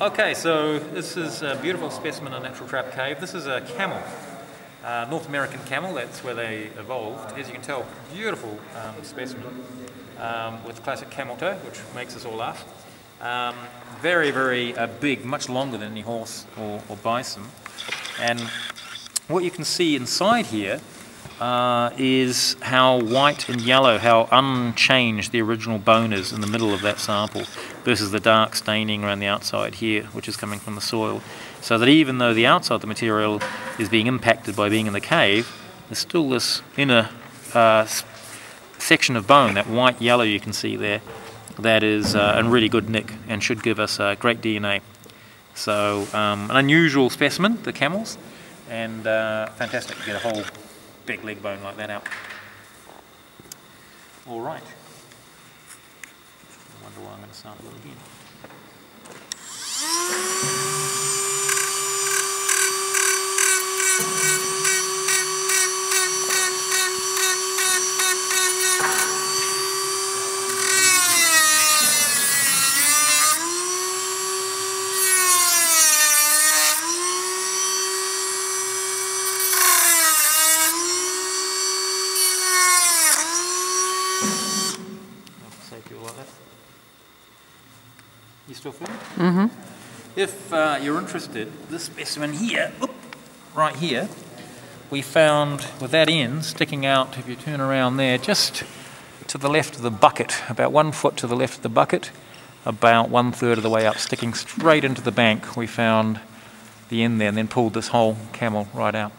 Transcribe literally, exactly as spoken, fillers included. Okay, so this is a beautiful specimen of Natural Trap Cave. This is a camel, uh, North American camel. That's where they evolved. As you can tell, beautiful um, specimen um, with classic camel toe, which makes us all laugh. Um, very, very uh, big, much longer than any horse or, or bison. And what you can see inside here uh, is how white and yellow, how unchanged the original bone is in the middle of that sample, versus the dark staining around the outside here, which is coming from the soil. So that even though the outside of the material is being impacted by being in the cave, there's still this inner uh, section of bone, that white yellow you can see there, that is uh, in really good nick and should give us uh, great D N A. So um, an unusual specimen, the camels, and uh, fantastic to get a whole big leg bone like that out. All right. I wonder why I'm going to sample it again. Like that. You still filming? Mm-hmm. If uh, you're interested, this specimen here, whoop, right here, we found with that end sticking out, if you turn around there, just to the left of the bucket, about one foot to the left of the bucket, about one third of the way up, sticking straight into the bank. We found the end there and then pulled this whole camel right out.